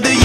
brother.